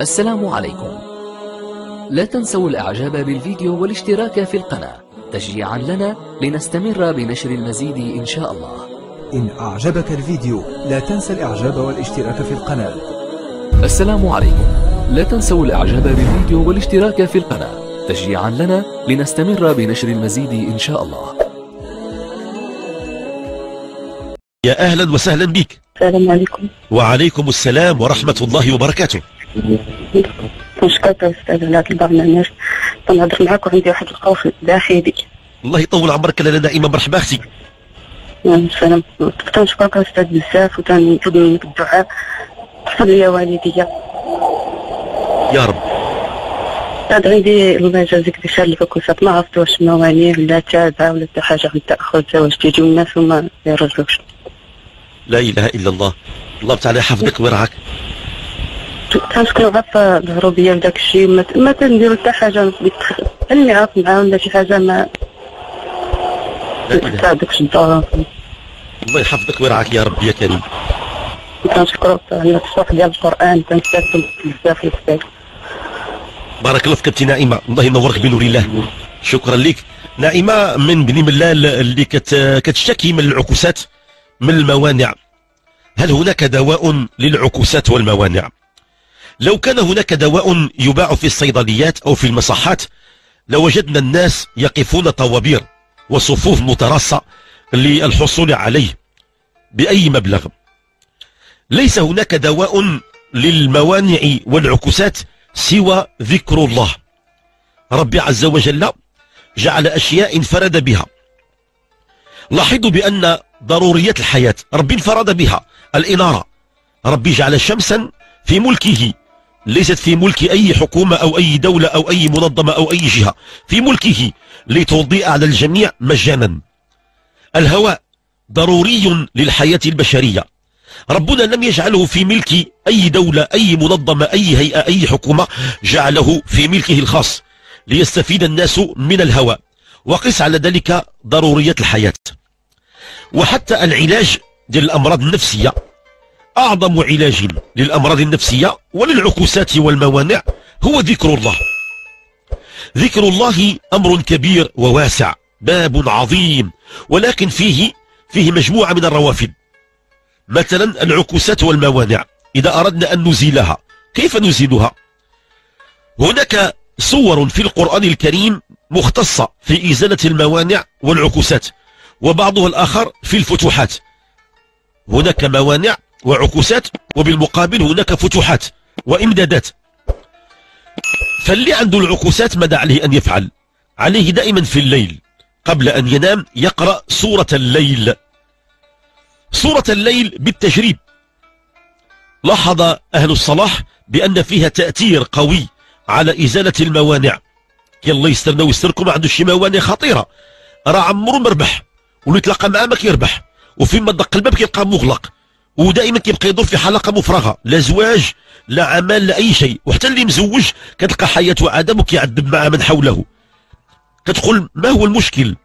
السلام عليكم. لا تنسوا الاعجاب بالفيديو والاشتراك في القناة تشجيعا لنا لنستمر بنشر المزيد ان شاء الله. إن أعجبك الفيديو لا تنسى الإعجاب والاشتراك في القناة. السلام عليكم. لا تنسوا الإعجاب بالفيديو والاشتراك في القناة تشجيعا لنا لنستمر بنشر المزيد إن شاء الله. يا أهلا وسهلا بك. السلام عليكم. وعليكم السلام ورحمة الله وبركاته. مشكورة أستاذ على البرنامج، تنهضر معك وعندي واحد الخوف داخلي. الله يطول عمرك لنا دائما، مرحبا أختي. السلام. تنشكرك أستاذ بزاف وتنطلب منك الدعاء، تحفظ لي والديا يا رب. أستاذ عندي الله يجازيك بخير الفكوسات، ما عرفت واش مواني ولا تابعة ولا حتى حاجة من التأخر، واش كيجيو الناس وما يرجعوش. لا إله إلا الله، الله تعالى يحفظك ويرعاك. تنشكر غير الهروبية وداك الشيء، ما تنديرو حتى حاجة اللي عرف معاه ولا شي حاجة ما تساعدكش نتا. الله يحفظك ويرعاك يا رب يا كريم. كنشكرك على الشرح ديال القرآن، كنستافد بزاف الأستاذ. بارك الله فيك أنت نعيمة، الله ينورك بنور الله. شكرا لك. نعيمة من بني ملال اللي كتشتكي من العكوسات من الموانع، هل هناك دواء للعكوسات والموانع؟ لو كان هناك دواء يباع في الصيدليات أو في المصحات لوجدنا الناس يقفون طوابير وصفوف متراصة للحصول عليه بأي مبلغ. ليس هناك دواء للموانع والعكوسات سوى ذكر الله. ربي عز وجل جعل أشياء انفرد بها. لاحظوا بأن ضروريات الحياة ربي انفرد بها. الإنارة ربي جعل شمسا في ملكه، ليست في ملك أي حكومة أو أي دولة أو أي منظمة أو أي جهة، في ملكه لتضيء على الجميع مجانا. الهواء ضروري للحياة البشرية، ربنا لم يجعله في ملك أي دولة أي منظمة أي هيئة أي حكومة، جعله في ملكه الخاص ليستفيد الناس من الهواء. وقس على ذلك ضرورية الحياة. وحتى العلاج للأمراض النفسية، أعظم علاج للأمراض النفسية وللعكوسات والموانع هو ذكر الله. ذكر الله أمر كبير وواسع، باب عظيم، ولكن فيه مجموعة من الروافد. مثلا العكوسات والموانع إذا أردنا أن نزيلها كيف نزيلها؟ هناك صور في القرآن الكريم مختصة في إزالة الموانع والعكوسات، وبعضها الآخر في الفتوحات. هناك موانع وعكوسات وبالمقابل هناك فتوحات وإمدادات. فاللي عنده العكوسات ماذا عليه أن يفعل؟ عليه دائما في الليل قبل أن ينام يقرأ سورة الليل. سورة الليل بالتجريب. لاحظ أهل الصلاح بأن فيها تأثير قوي على إزالة الموانع. يلا يسترنا ويستركم، عنده شي موانع خطيرة راه عمرو مربح، واللي تلاقى معاه ما كيربح، وفيما دق الباب كيلقى مغلق، ودائما كيبقى يدور في حلقه مفرغه، لا زواج لا عمل لا اي شيء. وحتى اللي مزوج كتلقى حياته عدم وكيعذب مع من حوله. كتقول ما هو المشكل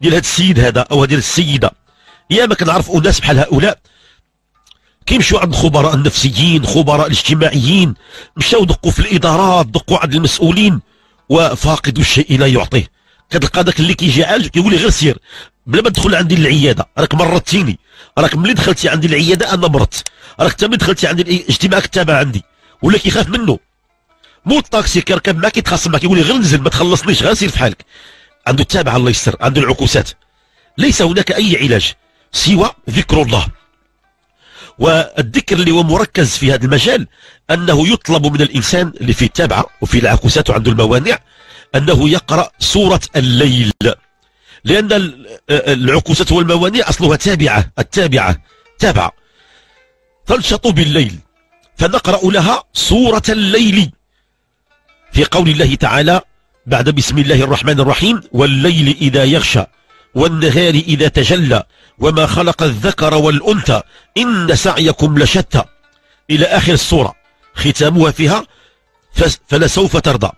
ديال هذا السيد هذا او هذه السيده؟ يا ما كنعرف اناس بحال هؤلاء كيمشيو عند خبراء النفسيين، خبراء الاجتماعيين، مشاو دقوا في الادارات، دقوا عند المسؤولين، وفاقد الشيء لا يعطيه. كتلقى داك اللي كيجي عالج كيقول لي غير سير بلا ما تدخل عندي للعياده، راك مرضتيني، راك ملي دخلتي عندي العياده انا مرضت، راك حتى ملي دخلتي عندي اجتماعك تابع عندي. ولا كيخاف منه، مو الطاكسي كيركب معاه كيتخاصم معاه كيقول لي غير نزل ما تخلصنيش، غير سير في حالك. عنده التابع الله يستر، عنده العكوسات. ليس هناك اي علاج سوى ذكر الله. والذكر اللي هو مركز في هذا المجال انه يطلب من الانسان اللي فيه التابعه وفيه العكوسات وعنده الموانع انه يقرا سوره الليل، لأن العكوسات والموانع أصلها تابعة، التابعة تابعة. تنشط بالليل فنقرأ لها سورة الليل في قول الله تعالى بعد بسم الله الرحمن الرحيم: والليل إذا يغشى والنهار إذا تجلى وما خلق الذكر والأنثى إن سعيكم لشتى، إلى آخر السورة ختامها فيها فلسوف ترضى.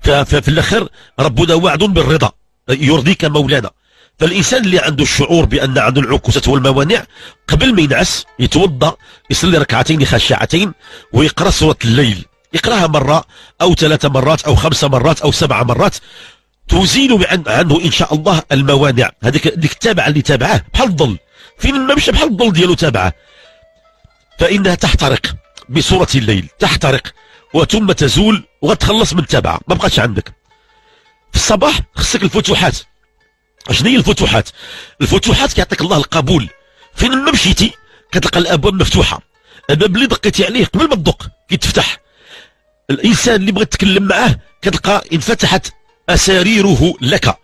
ففي الأخر ربنا وعد بالرضا، يرضيك مولانا. فالإنسان اللي عنده الشعور بأن عنده العكوسات والموانع قبل ما ينعس يتوضأ يصلي ركعتين خشعتين ويقرأ سورة الليل، يقرأها مرة أو 3 مرات أو 5 مرات أو 7 مرات تزيل عنه إن شاء الله الموانع. هذيك التابعة اللي تابعه بحال الظل، فين ما مشى بحال الظل ديالو تابعه، فإنها تحترق بسورة الليل، تحترق وثم تزول وغتخلص من التابعة، ما بقاتش عندك. في الصباح خصك الفتوحات. شنو هي الفتوحات؟ الفتوحات كيعطيك الله القبول، فين ما مشيتي كتلقى الابواب مفتوحه، الباب اللي دقيتي عليه قبل ما تدق كيتفتح. الانسان اللي بغيت تتكلم معاه كتلقى انفتحت اساريره لك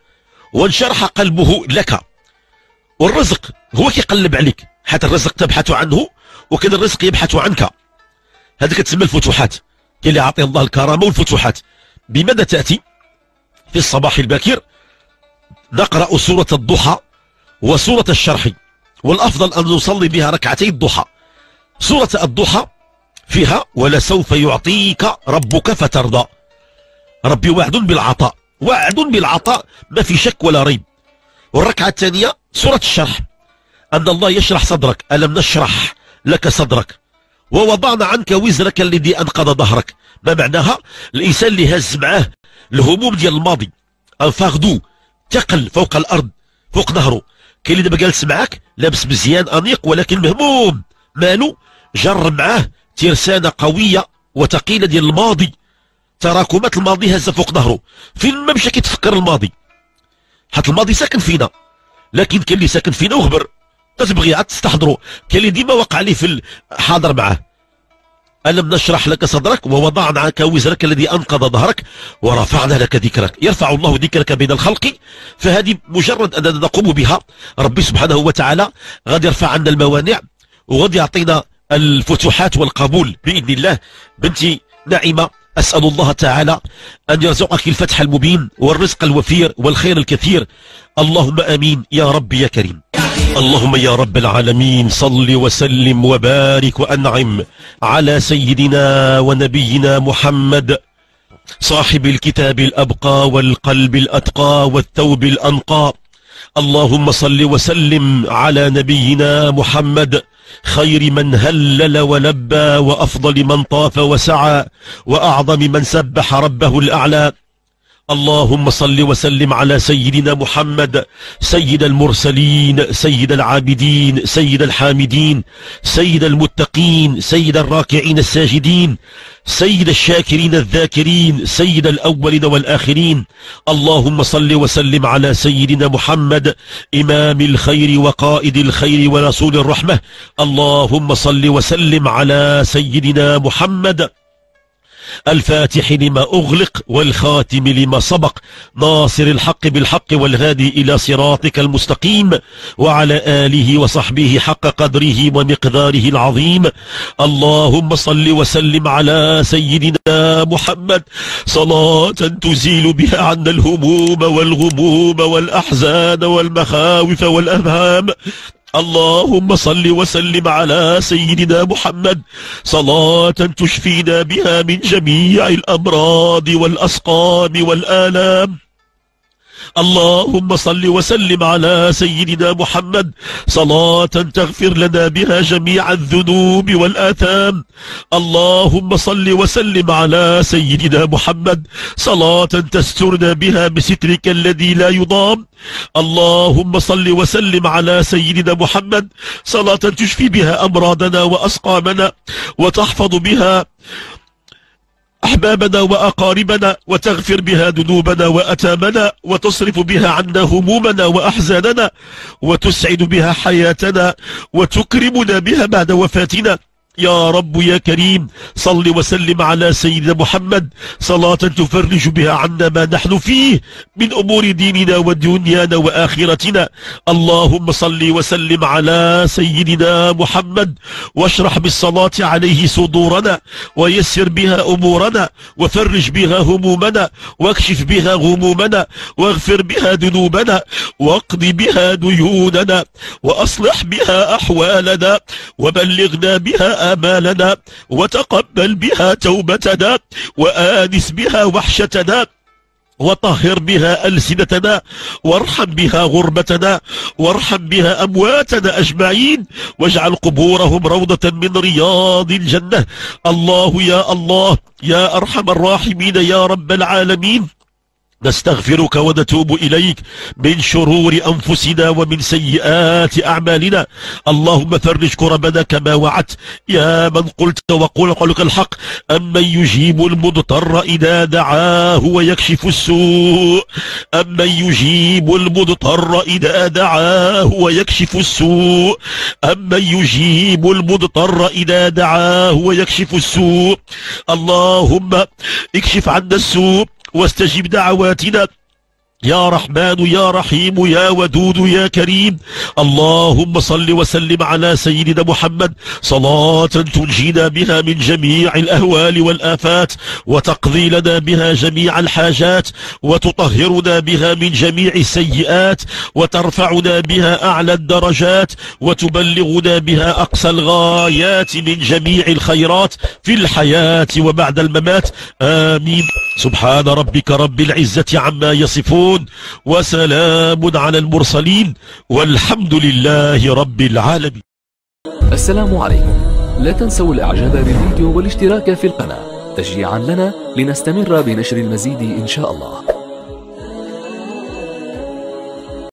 وانشرح قلبه لك. والرزق هو كيقلب عليك، حتى الرزق تبحث عنه وكذا الرزق يبحث عنك. هذه كتسمى الفتوحات. كاين اللي يعطيه الله الكرامه والفتوحات. بماذا تاتي؟ في الصباح البكير نقرأ سورة الضحى وسورة الشرح، والأفضل أن نصلي بها ركعتي الضحى. سورة الضحى فيها ولسوف يعطيك ربك فترضى. ربي وعد بالعطاء، وعد بالعطاء ما في شك ولا ريب. والركعة الثانية سورة الشرح، أن الله يشرح صدرك، ألم نشرح لك صدرك ووضعنا عنك وزرك الذي أنقض ظهرك. ما معناها؟ الإنسان اللي هز معاه الهموم ديال الماضي، أنفاغدو تقل فوق الارض فوق ظهره. كاين اللي دابا جالس معاك لابس مزيان انيق ولكن مهموم، مالو جر معاه ترسانه قويه وثقيله ديال الماضي، تراكمات الماضي هزه فوق ظهره. فين ما مشى كيتفكر الماضي، حيت الماضي ساكن فينا، لكن كاين اللي ساكن فينا وغبر كتبغي عاد تستحضرو. كاين اللي ديما واقع ليه في الحاضر معاه. ألم نشرح لك صدرك ووضعنا عنك وزرك الذي أنقض ظهرك ورفعنا لك ذكرك. يرفع الله ذكرك بين الخلق، فهذه مجرد أننا نقوم بها ربي سبحانه وتعالى غادي يرفع عنا الموانع وغادي يعطينا الفتوحات والقبول بإذن الله. بنتي نعيمة، أسأل الله تعالى أن يرزقك الفتح المبين والرزق الوفير والخير الكثير، اللهم آمين يا ربي يا كريم. اللهم يا رب العالمين صل وسلم وبارك وأنعم على سيدنا ونبينا محمد صاحب الكتاب الأبقى والقلب الأتقى والثوب الأنقى. اللهم صل وسلم على نبينا محمد خير من هلل ولبى وأفضل من طاف وسعى وأعظم من سبح ربه الأعلى. اللهم صل وسلم على سيدنا محمد سيد المرسلين سيد العابدين سيد الحامدين سيد المتقين سيد الراكعين الساجدين سيد الشاكرين الذاكرين سيد الأولين والآخرين. اللهم صل وسلم على سيدنا محمد إمام الخير وقائد الخير ورسول الرحمة. اللهم صل وسلم على سيدنا محمد الفاتح لما أغلق والخاتم لما سبق ناصر الحق بالحق والهادي إلى صراطك المستقيم وعلى آله وصحبه حق قدره ومقداره العظيم. اللهم صل وسلم على سيدنا محمد صلاة تزيل بها عنا الهموم والغموم والأحزان والمخاوف والأوهام. اللهم صل وسلم على سيدنا محمد صلاة تشفينا بها من جميع الأمراض والأسقام والآلام. اللهم صل وسلم على سيدنا محمد صلاة تغفر لنا بها جميع الذنوب والآثام. اللهم صل وسلم على سيدنا محمد صلاة تسترنا بها بسترك الذي لا يضام. اللهم صل وسلم على سيدنا محمد صلاة تشفي بها أمراضنا وأسقامنا وتحفظ بها أحبابنا وأقاربنا وتغفر بها ذنوبنا وأتامنا وتصرف بها عنا همومنا وأحزاننا وتسعد بها حياتنا وتكرمنا بها بعد وفاتنا. يا رب يا كريم صل وسلم على سيدنا محمد صلاة تفرج بها عنا ما نحن فيه من أمور ديننا ودنيانا وآخرتنا. اللهم صل وسلم على سيدنا محمد واشرح بالصلاة عليه صدورنا ويسر بها أمورنا وفرج بها همومنا واكشف بها غمومنا واغفر بها ذنوبنا واقض بها ديوننا وأصلح بها أحوالنا وبلغنا بها آمالنا وتقبل بها توبتنا وآنس بها وحشتنا وطهر بها ألسنتنا، وارحم بها غربتنا، وارحم بها أمواتنا أجمعين، واجعل قبورهم روضة من رياض الجنة. الله يا الله يا أرحم الراحمين يا رب العالمين، نستغفرك ونتوب إليك من شرور أنفسنا ومن سيئات أعمالنا. اللهم فرج كربنا كما وعدت يا من قلت وقل قولك الحق، أمن يجيب المضطر إذا دعاه ويكشف السوء، أمن يجيب المضطر إذا دعاه ويكشف السوء، أمن يجيب المضطر إذا دعاه ويكشف السوء. اللهم اكشف عنا السوء واستجب دعواتنا يا رحمن يا رحيم يا ودود يا كريم. اللهم صل وسلم على سيدنا محمد صلاة تنجينا بها من جميع الأهوال والآفات، وتقضي لنا بها جميع الحاجات، وتطهرنا بها من جميع السيئات، وترفعنا بها أعلى الدرجات، وتبلغنا بها أقصى الغايات من جميع الخيرات في الحياة وبعد الممات. آمين. سبحان ربك رب العزة عما يصفون، وسلام على المرسلين، والحمد لله رب العالمين. السلام عليكم. لا تنسوا الاعجاب بالفيديو والاشتراك في القناة تشجيعا لنا لنستمر بنشر المزيد ان شاء الله.